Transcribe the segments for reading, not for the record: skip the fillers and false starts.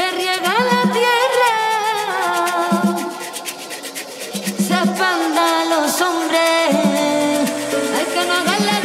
que riega la tierra, se espanda a los hombres, hay que no hagan la guerra.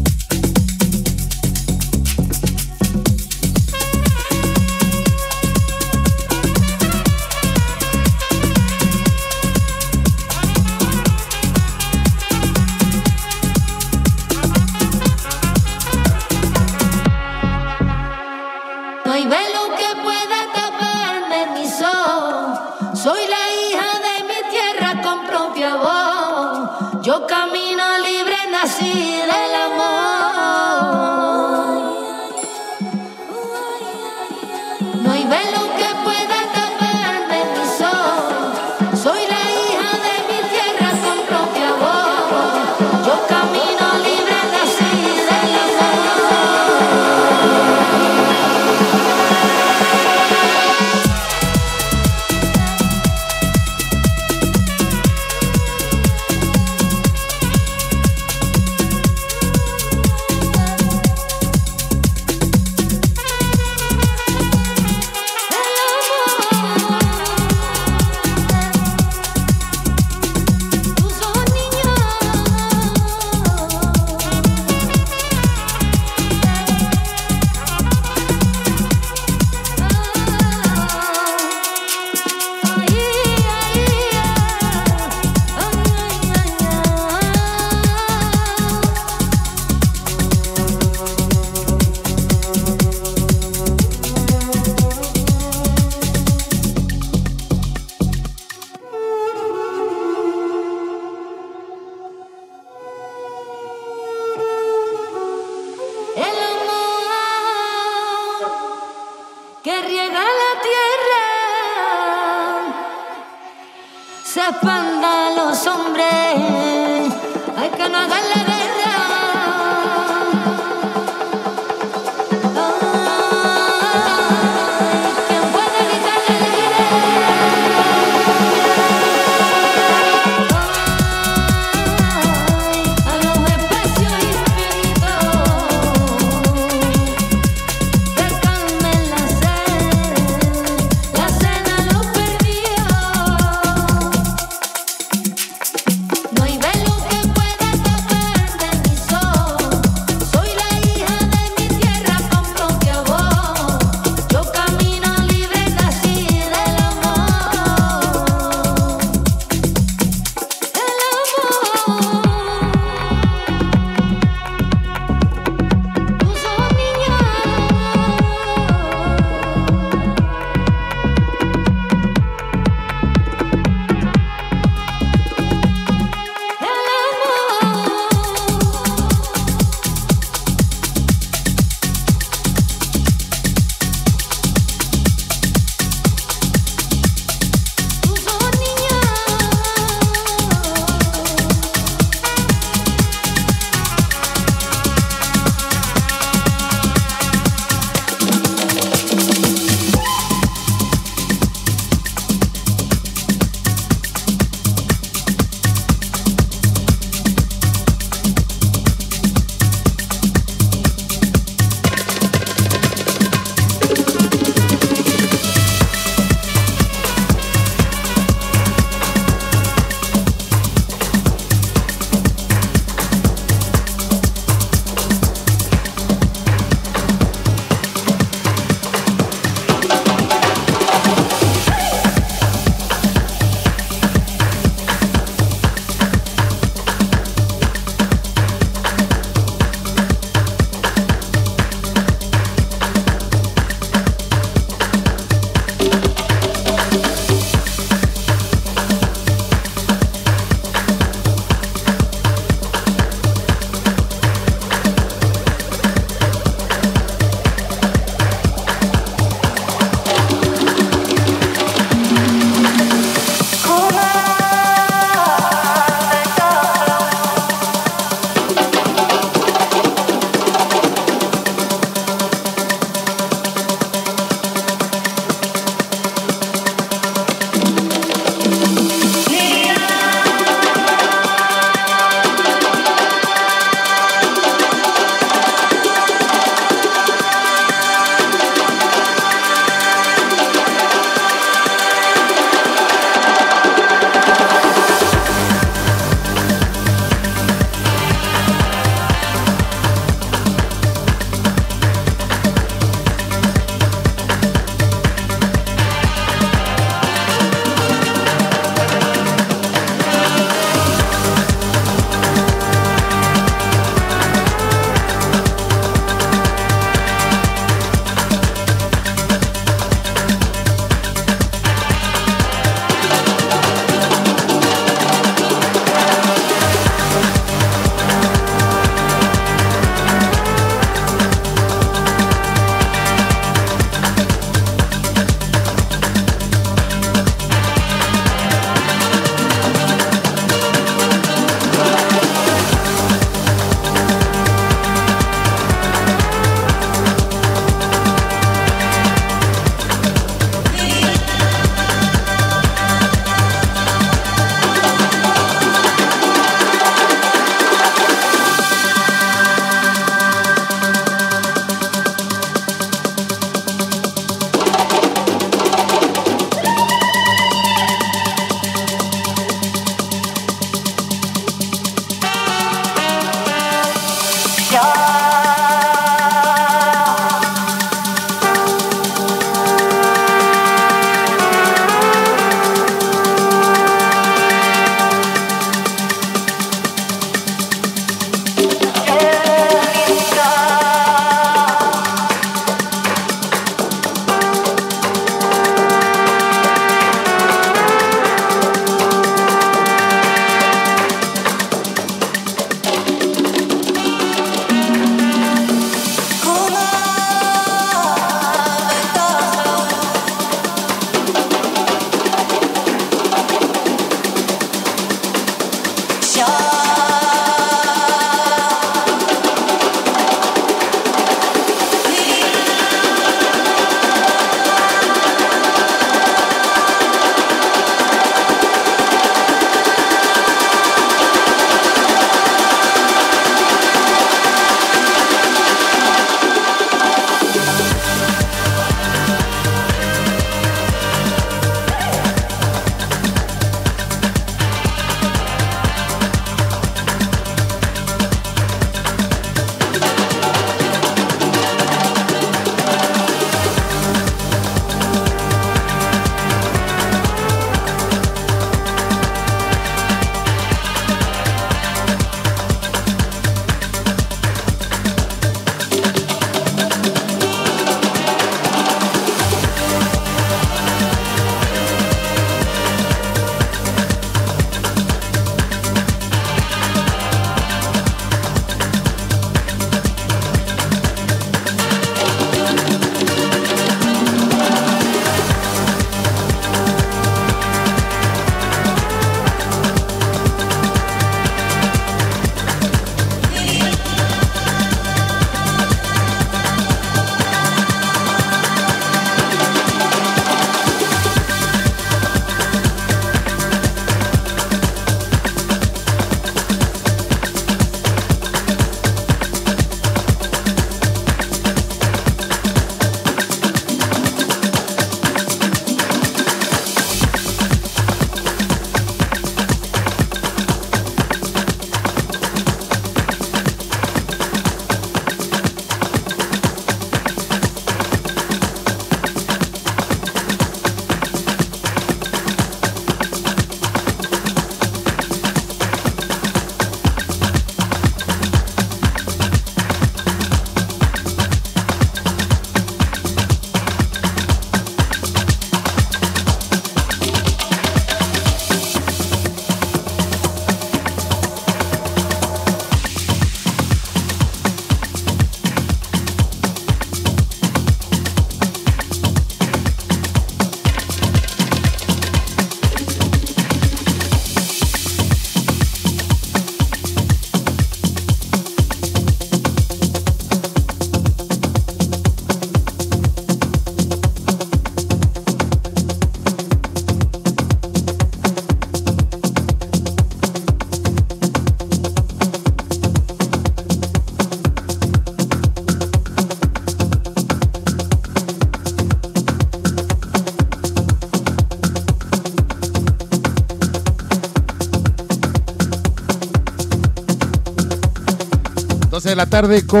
de la tarde con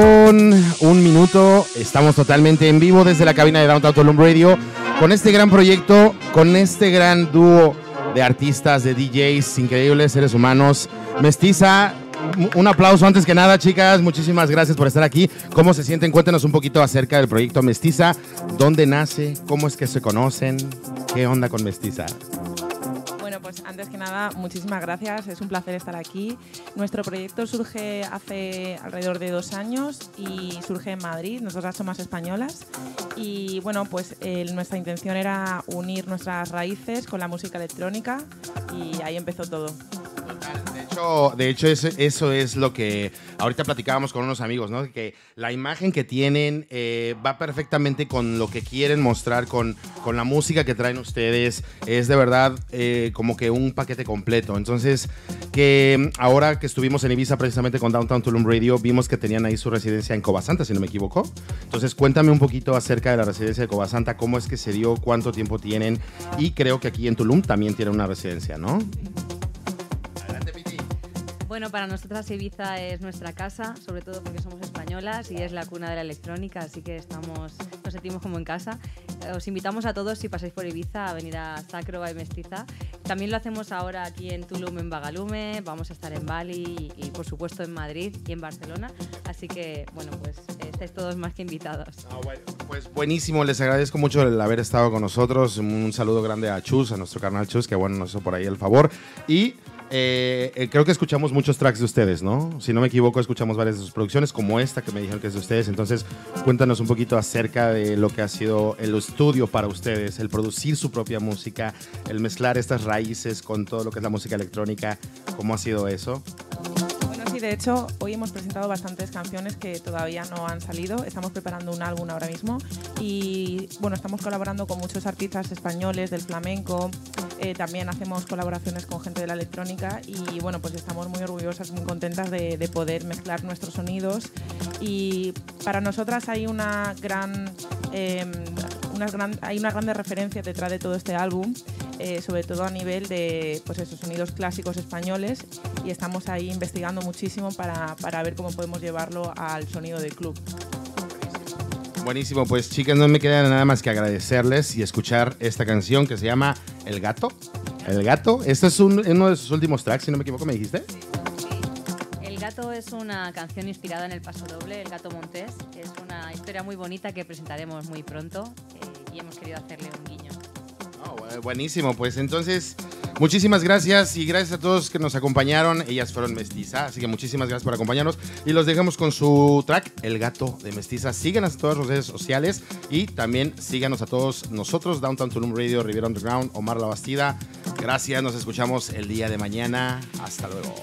1 minuto. Estamos totalmente en vivo desde la cabina de Downtown Tulum Radio con este gran proyecto, con este gran dúo de artistas, de DJs, increíbles seres humanos. Mestiza, un aplauso antes que nada, chicas. Muchísimas gracias por estar aquí. ¿Cómo se sienten? Cuéntenos un poquito acerca del proyecto Mestiza. ¿Dónde nace? ¿Cómo es que se conocen? ¿Qué onda con Mestiza? Bueno, pues antes que nada, muchísimas gracias. Es un placer estar aquí. Nuestro proyecto surge hace alrededor de 2 años y surge en Madrid. Nosotras somos españolas y, bueno, pues nuestra intención era unir nuestras raíces con la música electrónica y ahí empezó todo. De hecho, eso es lo que ahorita platicábamos con unos amigos, ¿no? Que la imagen que tienen va perfectamente con lo que quieren mostrar, con la música que traen ustedes. Es de verdad como que un paquete completo. Entonces, que ahora que estuvimos en Ibiza precisamente con Downtown Tulum Radio, vimos que tenían ahí su residencia en Cova Santa, si no me equivoco. Entonces, cuéntame un poquito acerca de la residencia de Cova Santa, cómo es que se dio, cuánto tiempo tienen. Y creo que aquí en Tulum también tienen una residencia, ¿no? Bueno, para nosotras Ibiza es nuestra casa, sobre todo porque somos españolas y es la cuna de la electrónica, así que nos sentimos como en casa. Os invitamos a todos, si pasáis por Ibiza, a venir a Sacro y Mestiza. También lo hacemos ahora aquí en Tulum, en Bagalume, vamos a estar en Bali y por supuesto en Madrid y en Barcelona, así que bueno, pues estáis todos más que invitados. Bueno, pues buenísimo, les agradezco mucho el haber estado con nosotros. Un saludo grande a Chus, a nuestro carnal Chus, que bueno, nos hizo por ahí el favor. Y creo que escuchamos muchos tracks de ustedes, ¿no? Si no me equivoco, escuchamos varias de sus producciones, como esta que me dijeron que es de ustedes. Entonces, cuéntanos un poquito acerca de lo que ha sido el estudio para ustedes, el producir su propia música, el mezclar estas raíces con todo lo que es la música electrónica. ¿Cómo ha sido eso? Bueno, sí, de hecho, hoy hemos presentado bastantes canciones que todavía no han salido. Estamos preparando un álbum ahora mismo y, bueno, estamos colaborando con muchos artistas españoles del flamenco. También hacemos colaboraciones con gente de la electrónica y, bueno, pues estamos muy orgullosas, muy contentas de poder mezclar nuestros sonidos. Y para nosotras hay unas grandes referencias detrás de todo este álbum, sobre todo a nivel de, pues, esos sonidos clásicos españoles, y estamos ahí investigando muchísimo para ver cómo podemos llevarlo al sonido del club. Buenísimo, pues chicas, no me queda nada más que agradecerles y escuchar esta canción que se llama El Gato. El Gato, este es uno de sus últimos tracks, si no me equivoco, ¿me dijiste? Sí. El Gato es una canción inspirada en el Paso Doble, El Gato Montés. Es una historia muy bonita que presentaremos muy pronto y hemos querido hacerle un guiño. Buenísimo, pues entonces, muchísimas gracias y gracias a todos que nos acompañaron. Ellas fueron Mestiza, así que muchísimas gracias por acompañarnos y los dejamos con su track El Gato de Mestiza. Síganos en todas las redes sociales y también síganos a todos nosotros, Downtown Tulum Radio, River Underground, Omar La Bastida. Gracias, nos escuchamos el día de mañana. Hasta luego.